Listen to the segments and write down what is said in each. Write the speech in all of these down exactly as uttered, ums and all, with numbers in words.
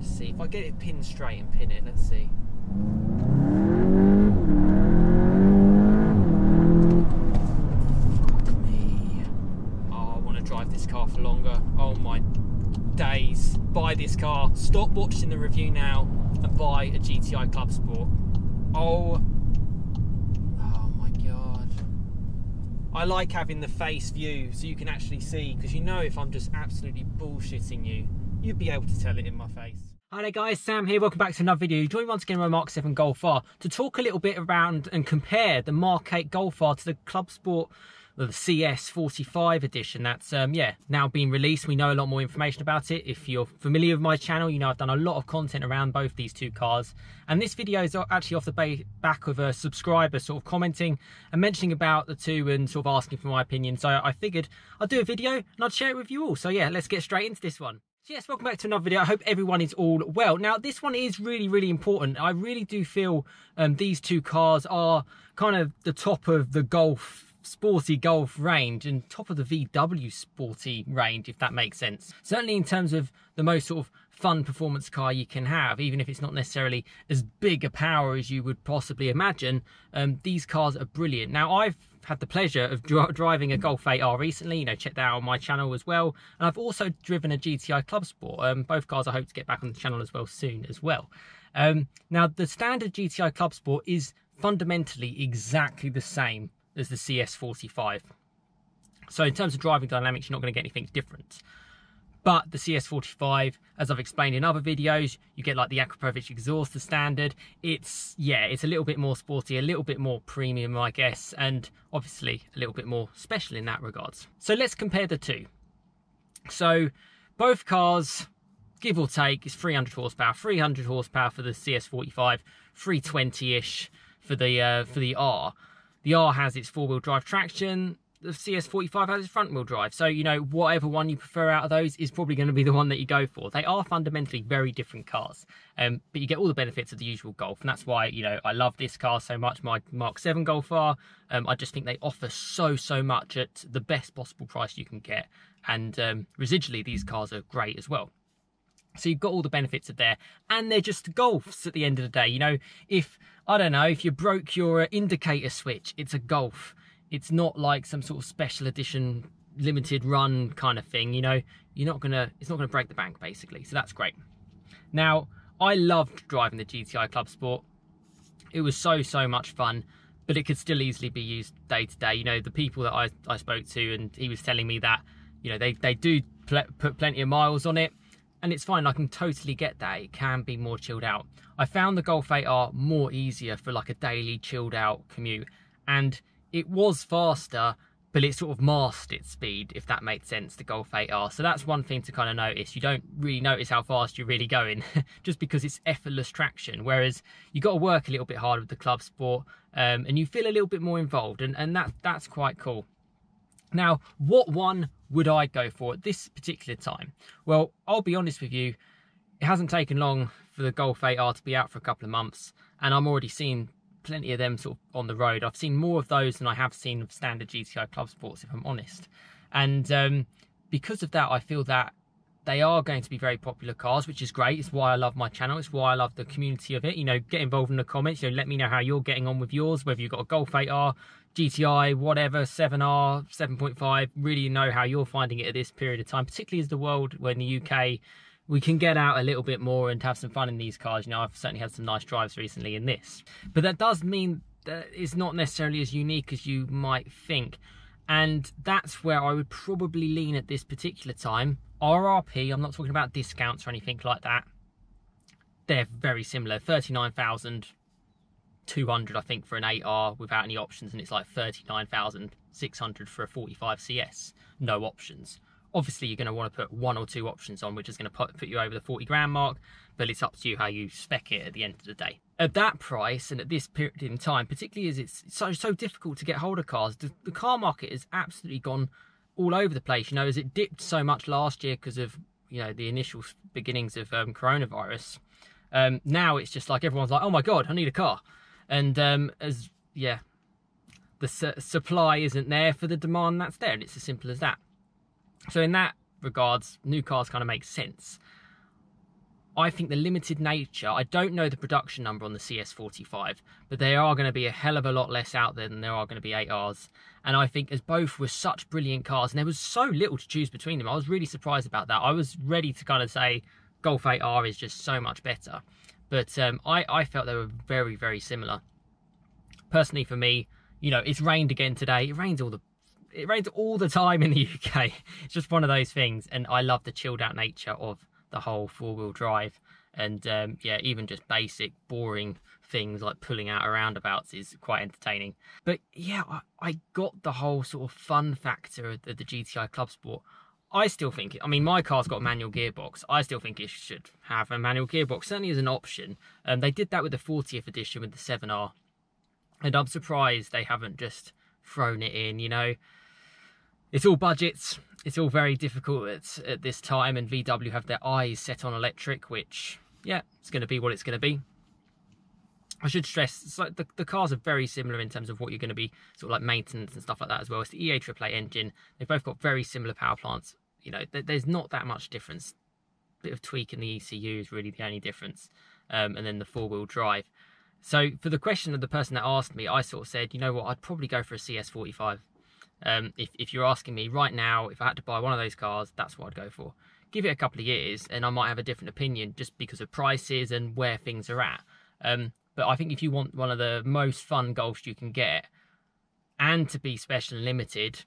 Just see if I get it pinned straight and pin it. Let's see. Fuck me. Oh, I want to drive this car for longer. Oh my days. Buy this car. Stop watching the review now and buy a G T I Clubsport. Oh. I like having the face view so you can actually see, because you know if I'm just absolutely bullshitting you, you'd be able to tell it in my face. Hi there guys, Sam here, welcome back to another video. Joined once again by Mark seven Golf R to talk a little bit around and compare the Mark eight Golf R to the Clubsport, the C S forty-five edition that's um, yeah, now been released. We know a lot more information about it. If you're familiar with my channel, you know I've done a lot of content around both these two cars, and this video is actually off the back of a subscriber sort of commenting and mentioning about the two and sort of asking for my opinion, so I figured I'd do a video and I'd share it with you all. So yeah, let's get straight into this one. Yes, welcome back to another video. I hope everyone is all well. Now, this one is really, really important. I really do feel um, these two cars are kind of the top of the Golf sporty Golf range and top of the V W sporty range, if that makes sense. Certainly in terms of the most sort of fun performance car you can have, even if it's not necessarily as big a power as you would possibly imagine, um, these cars are brilliant. Now, I've had the pleasure of dri driving a Golf eight R recently, you know, check that out on my channel as well. And I've also driven a G T I Clubsport. Um, both cars I hope to get back on the channel as well soon as well. Um, now, the standard G T I Clubsport is fundamentally exactly the same as the C S forty-five. So in terms of driving dynamics, you're not going to get anything different. But the C S forty-five, as I've explained in other videos, you get like the Akrapovic exhaust, the standard. It's, yeah, it's a little bit more sporty, a little bit more premium, I guess, and obviously a little bit more special in that regards. So let's compare the two. So both cars, give or take, is three hundred horsepower, three hundred horsepower for the C S forty-five, three twenty-ish for the uh, for the R. The R has its four-wheel drive traction, the C S forty-five has its front-wheel drive. So, you know, whatever one you prefer out of those is probably going to be the one that you go for. They are fundamentally very different cars, um, but you get all the benefits of the usual Golf. And that's why, you know, I love this car so much, my Mark seven Golf R. Um, I just think they offer so, so much at the best possible price you can get. And um, residually, these cars are great as well. So you've got all the benefits of there, and they're just Golfs at the end of the day. You know, if, I don't know, if you broke your indicator switch, it's a Golf. It's not like some sort of special edition, limited run kind of thing. You know, you're not gonna, it's not gonna break the bank basically. So that's great. Now, I loved driving the G T I Clubsport. It was so, so much fun, but it could still easily be used day to day. You know, the people that I, I spoke to, and he was telling me that, you know, they, they do pl put plenty of miles on it. And it's fine, I can totally get that. It can be more chilled out. I found the Golf eight R more easier for like a daily chilled out commute. And it was faster, but it sort of masked its speed, if that made sense, the Golf eight R. So that's one thing to kind of notice. You don't really notice how fast you're really going just because it's effortless traction. Whereas you got to work a little bit harder with the Clubsport, um, and you feel a little bit more involved. And, and that, that's quite cool. Now, what one would I go for at this particular time? Well, I'll be honest with you, it hasn't taken long for the Golf eight R to be out for a couple of months, and I'm already seeing plenty of them sort of on the road. I've seen more of those than I have seen of standard G T I Clubsports, if I'm honest. And um, because of that, I feel that they are going to be very popular cars, which is great. It's why I love my channel. It's why I love the community of it. You know, get involved in the comments. You know, let me know how you're getting on with yours, whether you've got a Golf eight R, G T I, whatever, seven R, seven point five. Really know how you're finding it at this period of time, particularly as the world, we're in the U K, we can get out a little bit more and have some fun in these cars. You know, I've certainly had some nice drives recently in this. But that does mean that it's not necessarily as unique as you might think. And that's where I would probably lean at this particular time. R R P, I'm not talking about discounts or anything like that. They're very similar, thirty-nine thousand two hundred I think for an eight R without any options, and it's like thirty-nine thousand six hundred for a forty-five C S, no options. Obviously you're going to want to put one or two options on, which is going to put, put you over the forty grand mark, but it's up to you how you spec it at the end of the day. At that price and at this period in time, particularly as it's so, so difficult to get hold of cars, the, the car market has absolutely gone all over the place. You know, as it dipped so much last year because of, you know, the initial beginnings of um, coronavirus, um, now it's just like everyone's like, oh my god, I need a car. And um, as, yeah, the su supply isn't there for the demand that's there, and it's as simple as that. So in that regards, new cars kind of make sense. I think the limited nature, I don't know the production number on the C S forty-five, but there are going to be a hell of a lot less out there than there are going to be eight Rs. And I think as both were such brilliant cars, and there was so little to choose between them, I was really surprised about that. I was ready to kind of say Golf eight R is just so much better. But um, I, I felt they were very, very similar. Personally for me, you know, it's rained again today. It rains all the It rains all the time in the U K. It's just one of those things. And I love the chilled out nature of the whole four-wheel drive. And um, yeah, even just basic, boring things like pulling out of roundabouts is quite entertaining. But yeah, I, I got the whole sort of fun factor of the, the G T I Clubsport. I still think, it, I mean, my car's got a manual gearbox. I still think it should have a manual gearbox, certainly as an option. Um, they did that with the fortieth edition with the seven R. And I'm surprised they haven't just thrown it in, you know. It's all budgets, it's all very difficult at, at this time, and V W have their eyes set on electric, which, yeah, it's going to be what it's going to be. I should stress, it's like the, the cars are very similar in terms of what you're going to be, sort of like maintenance and stuff like that as well. It's the E A triple A engine, they've both got very similar power plants, you know, th there's not that much difference. Bit of tweak in the E C U is really the only difference, um, and then the four-wheel drive. So for the question of the person that asked me, I sort of said, you know what, I'd probably go for a C S forty-five. Um, if, if you're asking me right now, if I had to buy one of those cars, that's what I'd go for. Give it a couple of years and I might have a different opinion just because of prices and where things are at. Um, but I think if you want one of the most fun Golfs you can get, and to be special and limited,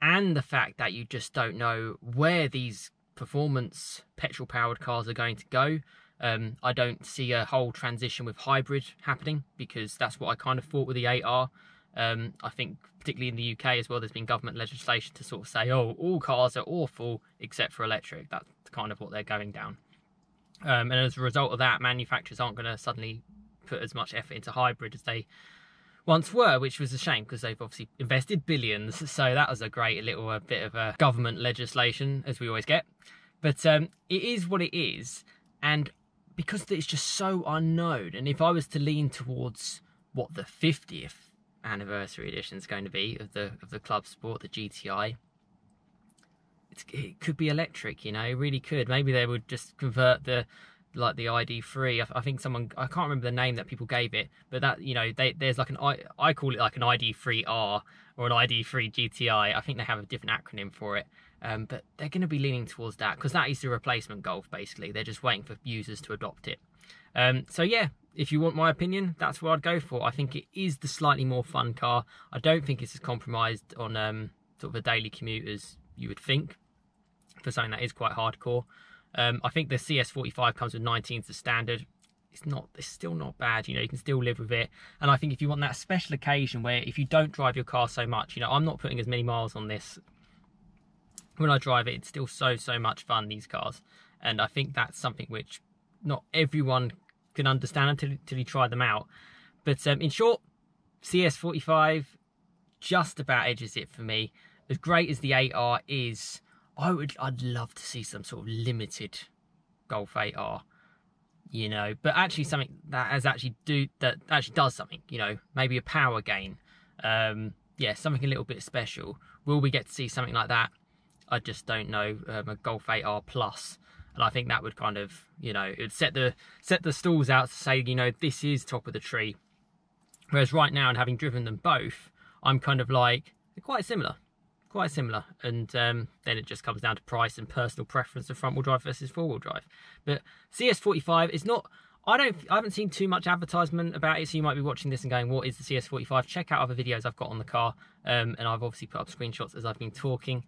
and the fact that you just don't know where these performance petrol powered cars are going to go. Um, I don't see a whole transition with hybrid happening, because that's what I kind of thought with the eight R. Um, I think particularly in the U K as well, there's been government legislation to sort of say, oh, all cars are awful except for electric. That's kind of what they're going down. Um, and as a result of that, manufacturers aren't going to suddenly put as much effort into hybrid as they once were, which was a shame because they've obviously invested billions. So that was a great little uh, bit of a government legislation, as we always get. But um, it is what it is. And because it's just so unknown. And if I was to lean towards what the fiftieth anniversary edition is going to be of the of the Clubsport, the G T I, it's, it could be electric, you know, it really could. Maybe they would just convert the like the I D three. I, I think someone, I can't remember the name that people gave it, but that, you know, they, there's like an I I call it like an I D three R or an I D three G T I. I think they have a different acronym for it. Um, but they're going to be leaning towards that because that is the replacement Golf, basically. They're just waiting for users to adopt it. Um, so yeah, if you want my opinion, that's what I'd go for. I think it is the slightly more fun car. I don't think it's as compromised on um, sort of a daily commute as you would think for something that is quite hardcore. Um, I think the C S forty-five comes with nineteens as standard. It's not, it's still not bad, you know, you can still live with it. And I think if you want that special occasion where if you don't drive your car so much, you know, I'm not putting as many miles on this. When I drive it, it's still so, so much fun, these cars. And I think that's something which not everyone can understand until, until you try them out. But um, in short, C S forty-five just about edges it for me. As great as the eight R is, I would, I'd love to see some sort of limited Golf eight R, you know, but actually something that has actually do that actually does something, you know, maybe a power gain. Um, yeah, something a little bit special. Will we get to see something like that? I just don't know. Um, a Golf eight R Plus, and I think that would kind of, you know, it would set the set the stalls out to say, you know, this is top of the tree. Whereas right now, and having driven them both, I'm kind of like, they're quite similar, quite similar. And um, then it just comes down to price and personal preference of front wheel drive versus four wheel drive. But C S forty-five, it's not. I don't. I haven't seen too much advertisement about it, so you might be watching this and going, "What is the C S forty-five?" Check out other videos I've got on the car, um, and I've obviously put up screenshots as I've been talking.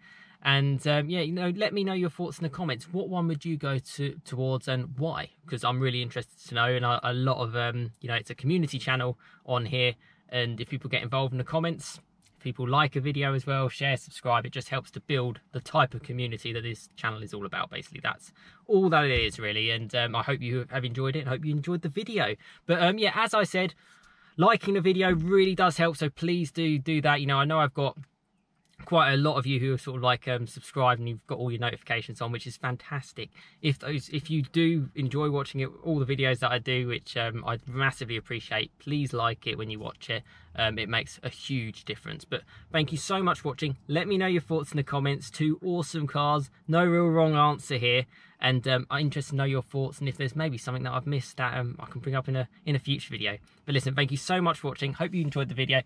And um, yeah, you know, let me know your thoughts in the comments. What one would you go to towards and why? Because I'm really interested to know. And I, a lot of, um, you know, it's a community channel on here. And if people get involved in the comments, if people like a video as well, share, subscribe, it just helps to build the type of community that this channel is all about. Basically, that's all that it is really. And um, I hope you have enjoyed it. And I hope you enjoyed the video. But um, yeah, as I said, liking the video really does help. So please do do that. You know, I know I've got quite a lot of you who are sort of like um subscribed and you've got all your notifications on, which is fantastic. If those if you do enjoy watching it, all the videos that I do, which um I massively appreciate, please like it when you watch it. Um it makes a huge difference. But thank you so much for watching. Let me know your thoughts in the comments. Two awesome cars, no real wrong answer here. And um, I'm interested to know your thoughts, and if there's maybe something that I've missed that um, I can bring up in a in a future video. But listen, thank you so much for watching. Hope you enjoyed the video,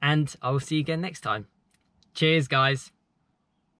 and I will see you again next time. Cheers, guys.